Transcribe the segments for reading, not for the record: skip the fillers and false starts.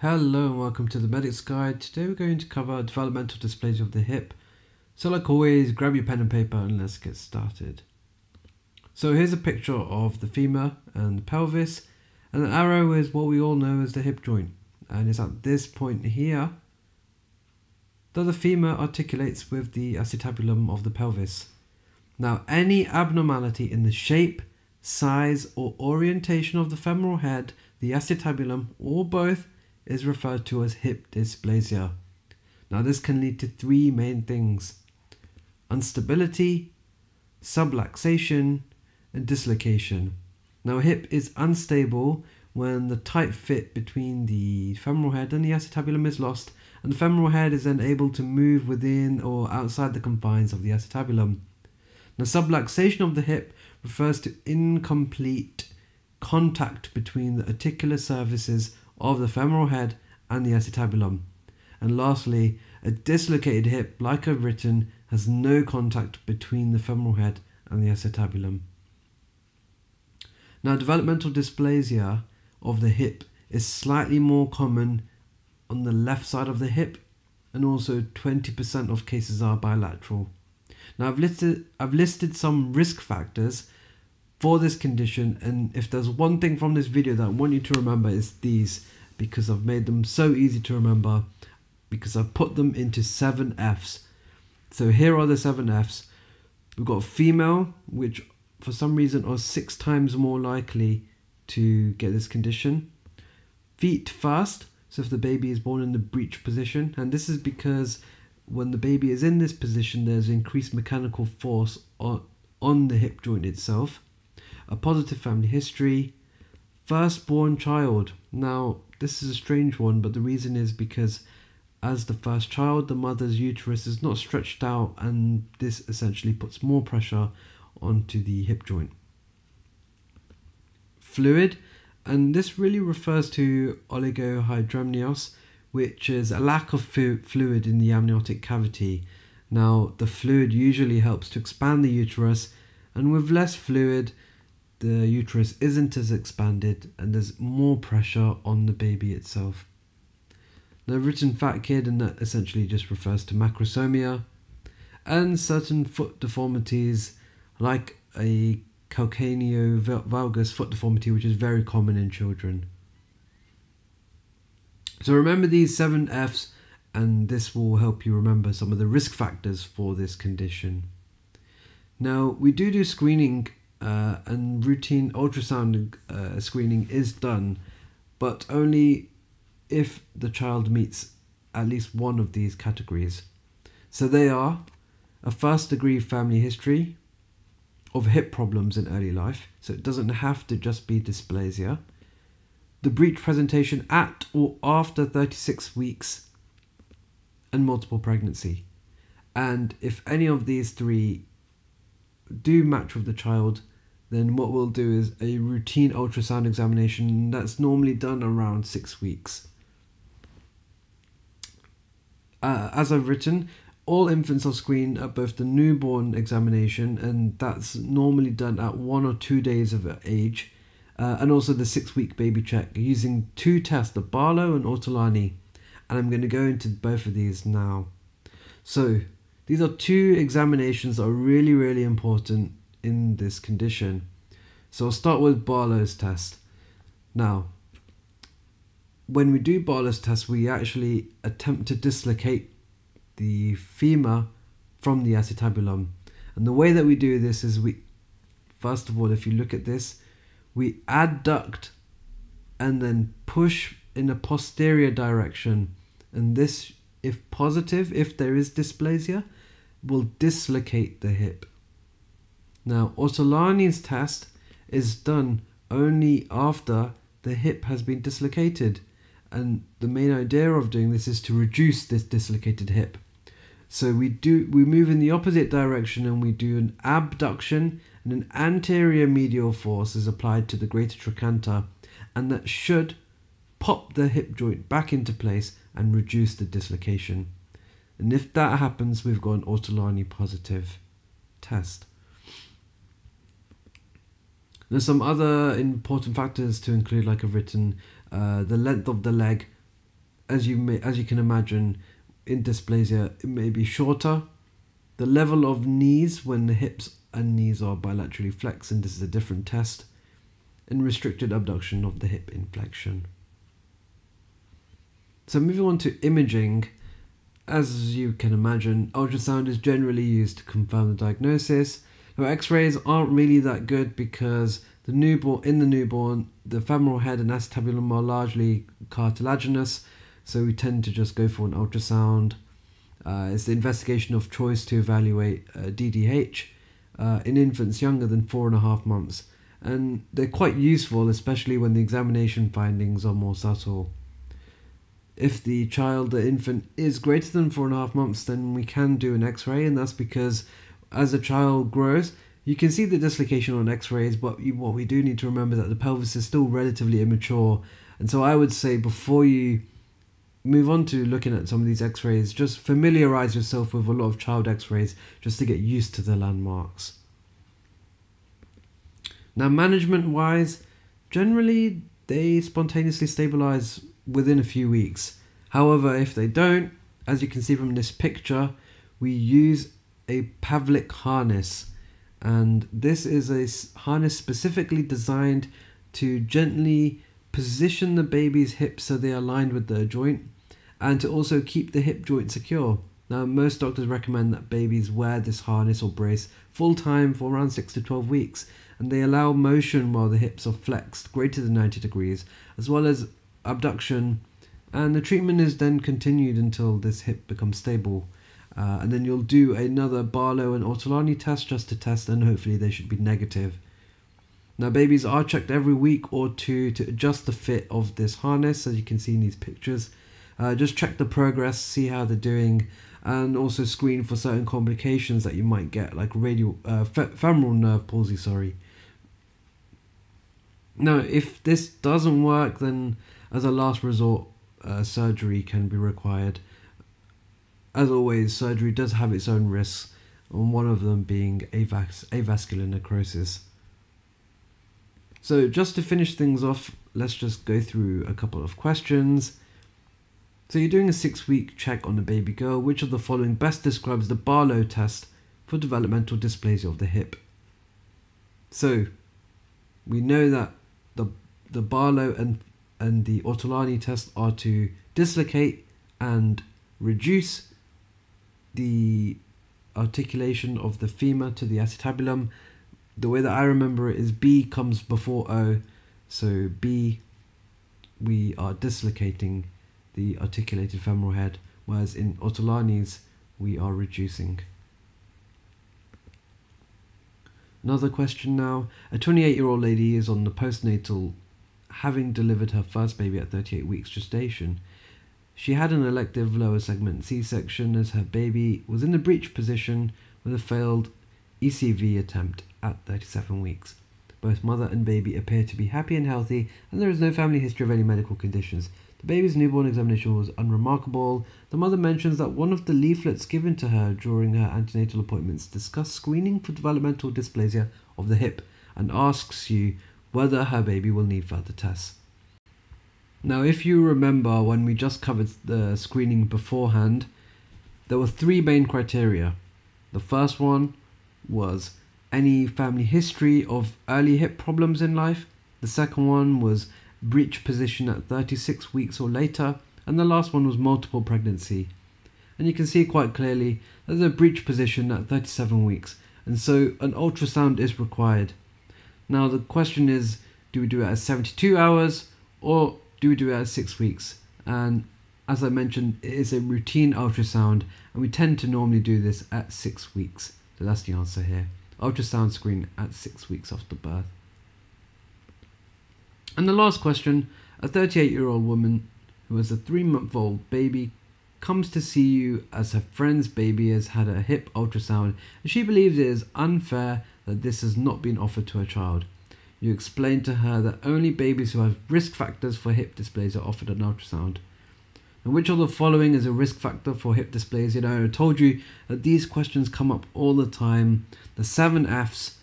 Hello and welcome to the Medics Guide. Today we're going to cover developmental dysplasia of the hip. So like always, grab your pen and paper and let's get started. So here's a picture of the femur and the pelvis, and the arrow is what we all know as the hip joint, and it's at this point here that the femur articulates with the acetabulum of the pelvis. Now any abnormality in the shape, size or orientation of the femoral head, the acetabulum or both is referred to as hip dysplasia. Now this can lead to three main things: instability, subluxation and dislocation. Now a hip is unstable when the tight fit between the femoral head and the acetabulum is lost, and the femoral head is unable to move within or outside the confines of the acetabulum. Now subluxation of the hip refers to incomplete contact between the articular surfaces of the femoral head and the acetabulum. And lastly, a dislocated hip, like I've written, has no contact between the femoral head and the acetabulum. Now, developmental dysplasia of the hip is slightly more common on the left side of the hip, and also 20% of cases are bilateral. Now, I've listed some risk factors for this condition, and if there's one thing from this video that I want you to remember, it's these, because I've made them so easy to remember because I've put them into 7 F's. So here are the 7 F's. We've got female, which for some reason are 6 times more likely to get this condition. Feet first, so if the baby is born in the breech position, and this is because when the baby is in this position there's increased mechanical force on the hip joint itself. A positive family history. Firstborn child. Now this is a strange one, but the reason is because as the first child, the mother's uterus is not stretched out, and this essentially puts more pressure onto the hip joint. Fluid, and this really refers to oligohydramnios, which is a lack of fluid in the amniotic cavity. Now the fluid usually helps to expand the uterus, and with less fluid the uterus isn't as expanded and there's more pressure on the baby itself. Now I've written fat kid, and that essentially just refers to macrosomia, and certain foot deformities like a calcaneo valgus foot deformity, which is very common in children. So remember these 7 F's, and this will help you remember some of the risk factors for this condition. Now we do screening, and routine ultrasound screening is done, but only if the child meets at least one of these categories. So they are a first degree family history of hip problems in early life, so it doesn't have to just be dysplasia. The breech presentation at or after 36 weeks, and multiple pregnancy. And if any of these three do match with the child, then what we'll do is a routine ultrasound examination that's normally done around 6 weeks. As I've written, all infants are screened at both the newborn examination, and that's normally done at 1 or 2 days of age, and also the 6-week baby check using 2 tests, the Barlow and Ortolani, and I'm going to go into both of these now. So these are 2 examinations that are really important in this condition. So I'll start with Barlow's test. Now, when we do Barlow's test, we actually attempt to dislocate the femur from the acetabulum. And the way that we do this is we, first of all, if you look at this, we adduct and then push in a posterior direction. And this, if positive, if there is dysplasia, will dislocate the hip. Now, Ortolani's test is done only after the hip has been dislocated, and the main idea of doing this is to reduce this dislocated hip. So we move in the opposite direction, and we do an abduction, and an anterior medial force is applied to the greater trochanter, and that should pop the hip joint back into place and reduce the dislocation. And if that happens, we've got an Ortolani positive test. There's some other important factors to include, like I've written, the length of the leg, as you can imagine, in dysplasia, it may be shorter. The level of knees when the hips and knees are bilaterally flexed, and this is a different test, and restricted abduction of the hip inflection. So moving on to imaging, as you can imagine, ultrasound is generally used to confirm the diagnosis. Now, x-rays aren't really that good because in the newborn, the femoral head and acetabulum are largely cartilaginous, so we tend to just go for an ultrasound. It's the investigation of choice to evaluate DDH in infants younger than 4.5 months, and they're quite useful, especially when the examination findings are more subtle. If the child, the infant, is greater than 4.5 months, then we can do an x-ray, and that's because as a child grows, you can see the dislocation on x-rays, but what we do need to remember that the pelvis is still relatively immature, and so I would say before you move on to looking at some of these x-rays, just familiarize yourself with a lot of child x-rays just to get used to the landmarks. Now, management wise, generally they spontaneously stabilize within a few weeks. However, if they don't, as you can see from this picture, we use a Pavlik harness, and this is a harness specifically designed to gently position the baby's hips so they are aligned with the joint, and to also keep the hip joint secure. Now, most doctors recommend that babies wear this harness or brace full time for around 6 to 12 weeks, and they allow motion while the hips are flexed greater than 90 degrees, as well as abduction, and the treatment is then continued until this hip becomes stable. And then you'll do another Barlow and Ortolani test just to test, and hopefully they should be negative. Now, babies are checked every week or two to adjust the fit of this harness, as you can see in these pictures. Just check the progress, see how they're doing, and also screen for certain complications that you might get, like femoral nerve palsy, sorry. Now, if this doesn't work, then as a last resort, surgery can be required. As always, surgery does have its own risks, and one of them being avascular necrosis. So just to finish things off, let's just go through a couple of questions. So you're doing a 6-week check on a baby girl. Which of the following best describes the Barlow test for developmental dysplasia of the hip? So we know that the Barlow and the Ortolani test are to dislocate and reduce the articulation of the femur to the acetabulum. The way that I remember it is B comes before O, so B, we are dislocating the articulated femoral head, whereas in Ortolani's we are reducing. Another question now. A 28-year-old lady is on the postnatal, having delivered her first baby at 38 weeks gestation. She had an elective lower segment C-section as her baby was in the breech position with a failed ECV attempt at 37 weeks. Both mother and baby appear to be happy and healthy, and there is no family history of any medical conditions. The baby's newborn examination was unremarkable. The mother mentions that one of the leaflets given to her during her antenatal appointments discussed screening for developmental dysplasia of the hip, and asks you whether her baby will need further tests. Now, if you remember when we just covered the screening beforehand, there were 3 main criteria. The first one was any family history of early hip problems in life. The second one was breech position at 36 weeks or later, and the last one was multiple pregnancy. And you can see quite clearly there's a breech position at 37 weeks, and so an ultrasound is required. Now the question is, do we do it at 72 hours or do we do it at 6 weeks? And as I mentioned, it is a routine ultrasound, and we tend to normally do this at 6 weeks. So that's the answer here. Ultrasound screen at 6 weeks after birth. And the last question, a 38-year-old woman who has a 3-month-old baby comes to see you as her friend's baby has had a hip ultrasound, and she believes it is unfair that this has not been offered to her child. You explain to her that only babies who have risk factors for hip dysplasia are offered an ultrasound. And which of the following is a risk factor for hip dysplasia? Now, I told you that these questions come up all the time. The 7 Fs.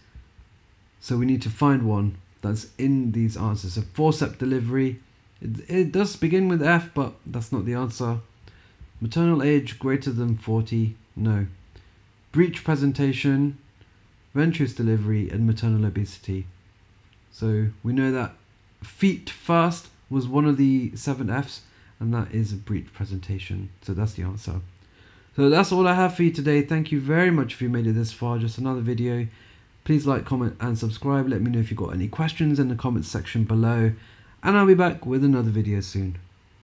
So we need to find one that's in these answers. So forceps delivery It does begin with F, but that's not the answer. Maternal age greater than 40, no. Breech presentation, ventrous delivery, and maternal obesity. So we know that feet first was one of the 7 Fs, and that is a breech presentation. So that's the answer. So that's all I have for you today. Thank you very much if you made it this far, just another video. Please like, comment, and subscribe. Let me know if you've got any questions in the comments section below. And I'll be back with another video soon.